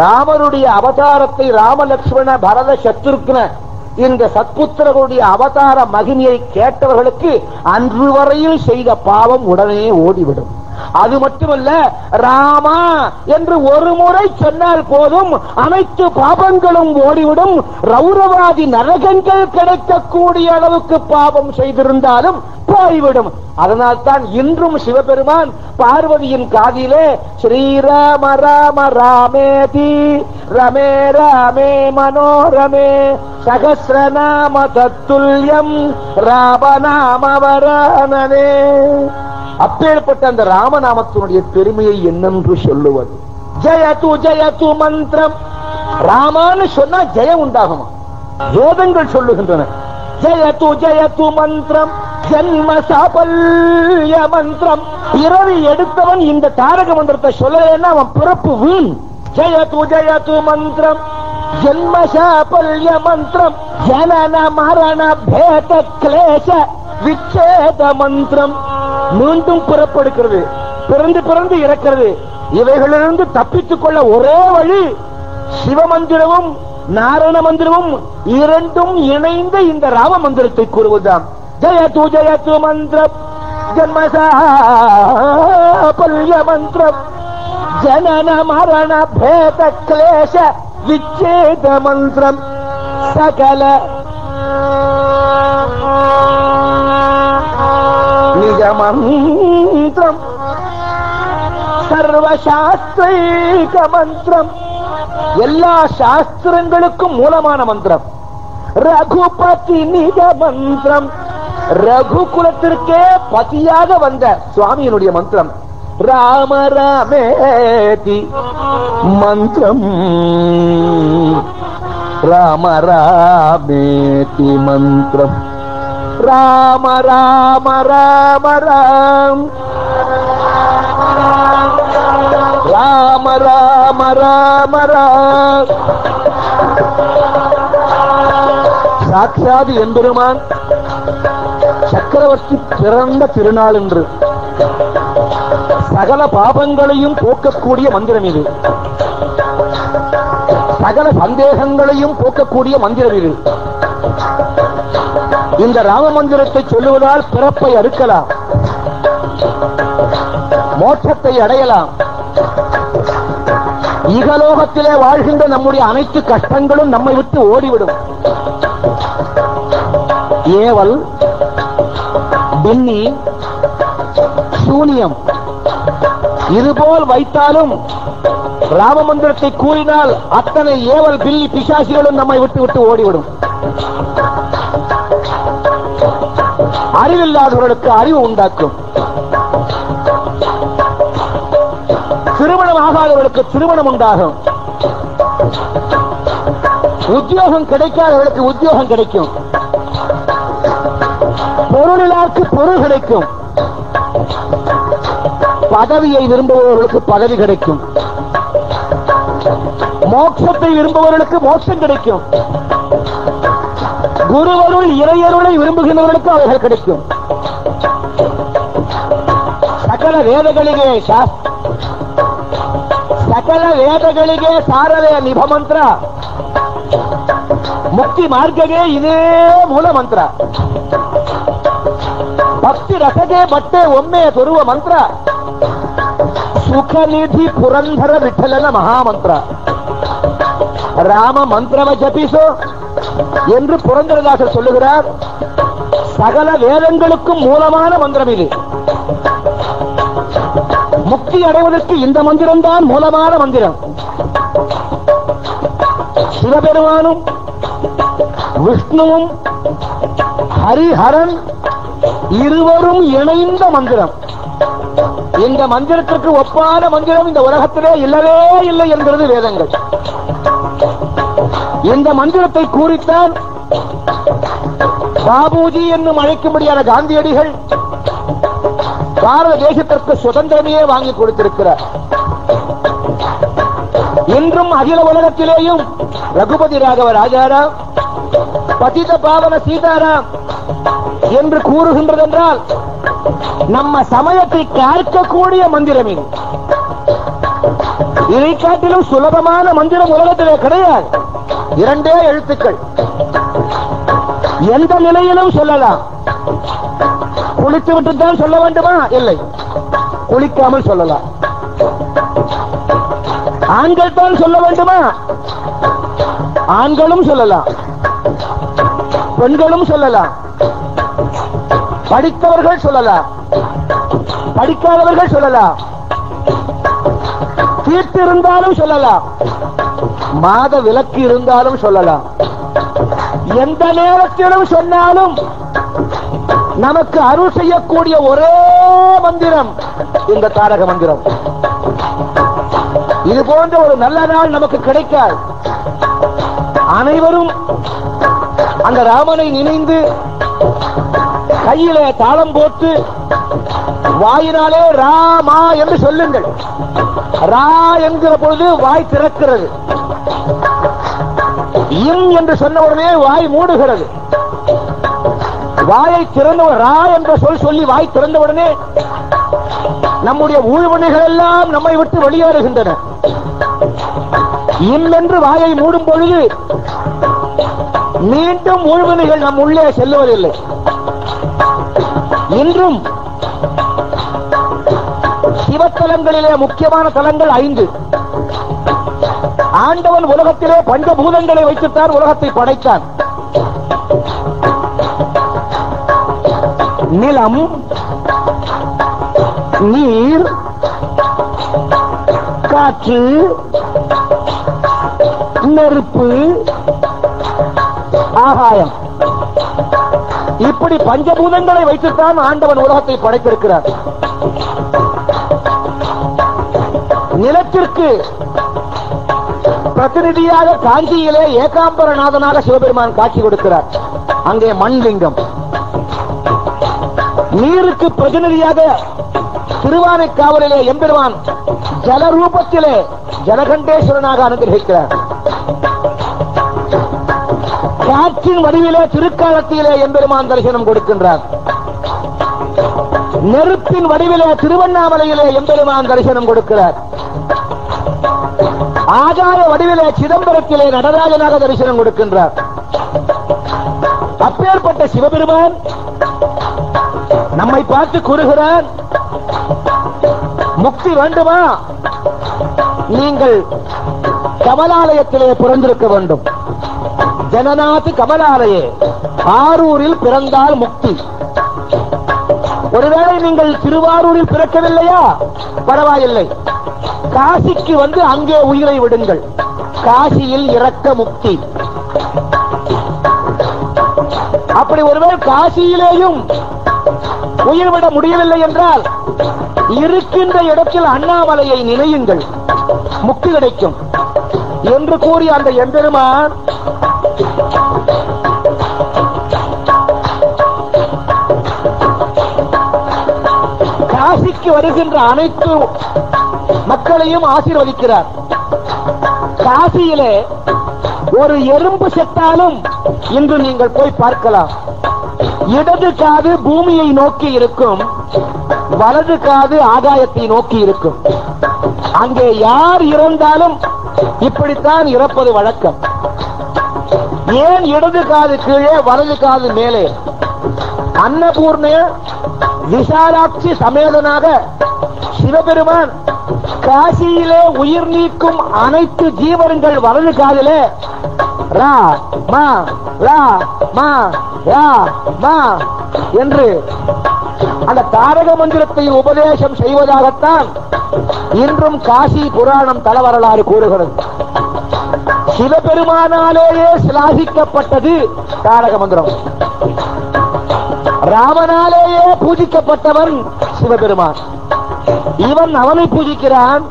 ராமனுடைய அவதாரத்தை ராமலட்சுமண பரத சத்ருக்ன இந்த சத்புத்திரர்களுடைய அவதார மகிமையை கேட்டவர்களுக்கு அன்று வரையில் செய்த பாவம் உடனே ஓடிவிடும். அது மட்டுமல்ல, ராமா என்று ஒரு முறை சொன்னால் போதும் அனைத்து பாபங்களும் ஓடிவிடும். ரௌரவாதி நரகங்கள் கிடைக்கக்கூடிய அளவுக்கு பாபம் செய்திருந்தாலும் போய்விடும். அதனால் தான் இன்றும் சிவபெருமான் பார்வதியின் காதிலே ஸ்ரீராம ராம ராமேதி ரமே ராமே மனோரமே சகஸ்ரநாம தத்துல்யம் ராமநாமவரணனே. அப்பேற்பட்ட அந்த ராமநாமத்தினுடைய பெருமையை என்னென்று சொல்லுவது? ஜயது ஜயது மந்திரம். ராமான்னு சொன்னா ஜெயம் உண்டாகுமா? வேதங்கள் சொல்லுகின்றன ஜயது ஜயது மந்திரம் ஜன்ம சாபல்ய மந்திரம். பிறவி எடுத்தவன் இந்த தாரக மந்திரத்தை சொல்லலைன்னா அவன் பிறப்பு வீண். ஜயது ஜயது மந்திரம் ஜன்ம சாபல்ய மந்திரம் ஜனன மரண பேத கிளேச விச்சேத மந்திரம். மீண்டும் புறப்படுகிறது, பிறந்து பிறந்து இறக்கிறது. இவைகளிலிருந்து தப்பித்துக் கொள்ள ஒரே வழி சிவமந்திரமும் நாராயண மந்திரமும் இரண்டும் இணைந்த இந்த ராம மந்திரத்தை கூறுவதுதான். ஜயது ஜயது மந்திரம் ஜன்மசாபல்ய மந்திரம் ஜனன மரண பேத கிளேச விச்சேத மந்திரம் சகல. மந்திரம் சர்வசாஸ்திரீக மந்திரம் எல்லா சாஸ்திரங்களுக்கும் மூலமான மந்திரம். ரகுபதி நித மந்திரம் ரகு குலத்திற்கே பதியாக வந்த சுவாமியினுடைய மந்திரம். ராம ராமேதி மந்திரம் ராம ராமேதி மந்திரம் ராம ராம ராம ராம் ராம ராம ராம ராம். சாட்சாத் எம்பெருமான் சக்கரவர்த்தி பிறந்த திருநாள் என்று சகல பாபங்களையும் போக்கக்கூடிய மந்திரம் இது. சகல சந்தேகங்களையும் போக்கக்கூடிய மந்திரம் இது. இந்த ராம மந்திரத்தை சொல்லுவதால் பிறப்பை அறுக்கலாம், மோட்சத்தை அடையலாம். இகலோகத்திலே வாழ்கின்ற நம்முடைய அனைத்து கஷ்டங்களும் நம்மை விட்டு ஓடிவிடும். ஏவல், பின்னி, சூனியம் இதுபோல் வைத்தாலும் ராம மந்திரத்தை கூறினால் அத்தனை ஏவல் பில்லி பிசாசிகளும் நம்மை விட்டு விட்டு ஓடிவிடும். அறிவில்லாதவர்களுக்கு அறிவு உண்டாக்கும், திருமணம் ஆகாதவர்களுக்கு திருமணம் உண்டாகும், உத்தியோகம் கிடைக்காதவர்களுக்கு உத்தியோகம் கிடைக்கும், பொருளிலாருக்கு பொருள் கிடைக்கும், பதவியை விரும்புபவர்களுக்கு பதவி கிடைக்கும், மோட்சத்தை விரும்புபவர்களுக்கு மோட்சம் கிடைக்கும், குருவருள் இறையருளை விரும்புகின்றவர்களுக்கு அவர்கள் கிடைக்கும். சகல வேதಗಳಿಗೆ சாரவே நிபமந்திர முக்தி ಮಾರ್ಗಗೆ ಇದೇ ಮೂಲ ಮಂತ್ರ. ಭಕ್ತಿ ರಸಗೆ ಬಟ್ಟೆ ಒಮ್ಮೆ ದೊರುವ ಮಂತ್ರ ಸುಖನಿಧಿ ಪುರಂದರ ವಿಠಲನ ಮಹಾಮಂತ್ರ. ರಾಮ ಮಂತ್ರವ ಜಪಿಸು என்று புரந்தரதாசர் சொல்லுகிறார். சகல வேதங்களுக்கும் மூலமான மந்திரம் இது. முக்தி அடைவதற்கு இந்த மந்திரம் தான் மூலமான மந்திரம். சிவபெருமானும் விஷ்ணுவும் ஹரிஹரன் இருவரும் இணைந்த மந்திரம். இந்த மந்திரத்திற்கு ஒப்பான மந்திரம் இந்த உலகத்திலே இல்லவே இல்லை என்கிறது வேதங்கள். இந்த மந்திரத்தை கூறித்தான் பாபுஜி என்னும் அழைக்கும்படியான காந்தியடிகள் பாரத தேசத்திற்கு சுதந்திரமே வாங்கி கொடுத்திருக்கிறார். இன்றும் அகில உலகத்திலேயும் ரகுபதி ராகவ ராஜாராம் பதித பாவன சீதாராம் என்று கூறுகின்றதென்றால் நம்ம சமயத்தை காக்கக்கூடிய மந்திரம் இது. இதை காட்டிலும் சுலபமான மந்திரம் உலகத்திலே கிடையாது. இரண்டே எழுத்துக்கள், எந்த நிலையிலும் சொல்லலாம். குளித்து விட்டு தான் சொல்ல வேண்டுமா? இல்லை, குளிக்காமல் சொல்லலாம். ஆண்கள் தான் சொல்ல வேண்டுமா? ஆண்களும் சொல்லலாம், பெண்களும் சொல்லலாம், படித்தவர்கள் சொல்லலாம், படிக்காதவர்கள் சொல்லலாம், தீர்த்து இருந்தாலும் சொல்லலாம், மாத விலக்கு இருந்தாலும் சொல்லலாம். எந்த நேரத்திலும் சொன்னாலும் நமக்கு அருள் செய்யக்கூடிய ஒரே மந்திரம் இந்த தாரக மந்திரம். இது போன்ற ஒரு நல்ல நாள் நமக்கு கிடைக்காது. அனைவரும் அந்த ராமனை நினைந்து கையிலே தாளம் போட்டு வாயினாலே ராமா என்று சொல்லுங்கள். ரா என்கிற பொழுது வாய் திறக்கிறது, இம் என்று சொன்ன உடனே வாய் மூடுகிறது. வாயை திறந்த ரா என்ற சொல் சொல்லி வாய் திறந்த உடனே நம்முடைய ஊழ்வினைகள் எல்லாம் நம்மை விட்டு வெளியேறுகின்றன. இம் என்று வாயை மூடும் பொழுது மீண்டும் ஊழ்வினைகள் நம் உள்ளே செல்லுவதில்லை. இன்றும் சிவத்தலங்களிலே முக்கியமான தலங்கள் 5. ஆண்டவன் உலகத்திலே பஞ்சபூதங்களை வைத்துத்தான் உலகத்தை படைத்தான். நிலம், நீர், காற்று, நெருப்பு, ஆகாயம். இப்படி பஞ்சபூதங்களை வைத்துத்தான் ஆண்டவன் உலகத்தை படைத்திருக்கிறார். நிலத்திற்கு பிரதிநிதியாக காஞ்சியிலே ஏகாம்பரநாதனாக சிவபெருமான் காட்சி கொடுக்கிறார், அங்கே மண்லிங்கம். நீருக்கு பிரதிநிதியாக திருவானைக்காவலிலே எம்பெருமான் ஜலரூபத்திலே ஜலகண்டேஸ்வரனாக அனுகிரகிக்கிறார். காற்றின் வடிவிலே திருக்காலத்திலே எம்பெருமான் தரிசனம் கொடுக்கின்றார். நெருப்பின் வடிவிலே திருவண்ணாமலையிலே எம்பெருமான் தரிசனம் கொடுக்கிறார். ஆகாய வடிவிலே சிதம்பரத்திலே நடராஜனாக தரிசனம் கொடுக்கின்றார். அப்பேற்பட்ட சிவபெருமான் நம்மை பார்த்து கூறுகிறார், முக்தி வேண்டுமா? நீங்கள் கமலாலயத்திலே பிறந்திருக்க வேண்டும். ஜனநாத் கமலாலயே, ஆரூரில் பிறந்தால் முக்தி. ஒருவேளை நீங்கள் திருவாரூரில் பிறக்கவில்லையா, பரவாயில்லை, காசிக்கு வந்து அங்கே உயிரை விடுங்கள், காசியில் இறக்க முக்தி. அப்படி ஒருவேளை காசியிலேயும் உயிர் விட முடியவில்லை என்றால் இருக்கின்ற இடத்தில் அண்ணாமலையை நினையுங்கள், முக்தி கிடைக்கும் என்று கூறி அந்த எம்பெருமான் காசிக்கு வருகின்ற அனைத்து மக்களையும் ஆசீர்வதிக்கிறார். காசியிலே ஒரு எறும்பு செத்தாலும் இன்று நீங்கள் போய் பார்க்கலாம். இடது காது பூமியை நோக்கி இருக்கும், வலது காது ஆகாயத்தை நோக்கி இருக்கும். அங்கே யார் இறந்தாலும் இப்படித்தான் இறப்பது வழக்கம். ஏன் இடது காது கீழே வலது காது மேலே? அன்னபூர்ண விசாலாட்சி சமேதனாக சிவபெருமான் காசியிலே உயிர் நீக்கும் அனைத்து ஜீவன்கள் வலது காதிலே ரா மா ரா மா ரா மா என்று அந்த தாரக மந்திரத்தை உபதேசம் செய்வதாகத்தான் இன்றும் காசி புராணம் தலவரலாறு கூறுகிறது. சிவபெருமானாலேயே சிலாகிக்கப்பட்டது தாரக மந்திரம். ராமனாலேயே பூஜிக்கப்பட்டவன் சிவபெருமான். இவன் அவனை பூஜிக்கிறான்,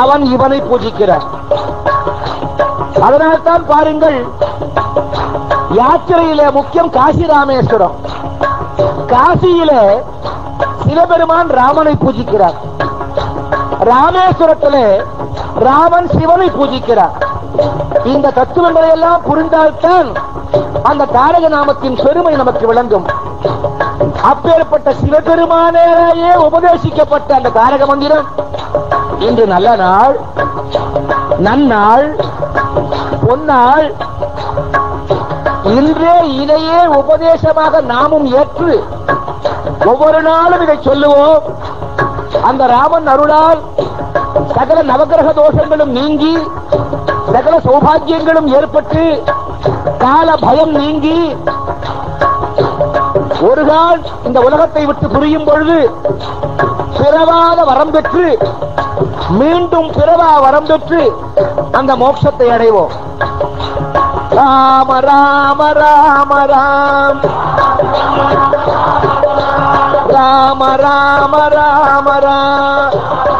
அவன் இவனை பூஜிக்கிறான். அதனால்தான் பாருங்கள், யாத்திரையிலே முக்கியம் காசி ராமேஸ்வரம். காசியிலே சிவபெருமான் ராமனை பூஜிக்கிறார், ராமேஸ்வரத்திலே ராமன் சிவனை பூஜிக்கிறார். இந்த தத்துவங்களை எல்லாம் புரிந்தால்தான் அந்த தாரக நாமத்தின் பெருமை நமக்கு விளங்கும். அப்பேற்பட்ட சிவபெருமானே உபதேசிக்கப்பட்ட அந்த தாரக மந்திரம் இன்று நல்ல நாள், நன்னாள், பொன்னாள். இன்றே இதையே உபதேசமாக நாமும் ஏற்று ஒவ்வொரு நாளும் இதை சொல்லுவோம். அந்த ராமன் அருளால் சகல நவகிரக தோஷங்களும் நீங்கி சகல சௌபாகியங்களும் ஏற்பட்டு கால பயம் நீங்கி ஒரு நாள் இந்த உலகத்தை விட்டு புரியும் பொழுது பிறவாத வரம் பெற்று மீண்டும் பிறவா வரம் பெற்று அந்த மோட்சத்தை அடைவோம். ராம ராம ராம ராம் ராம ராம ராம ராம்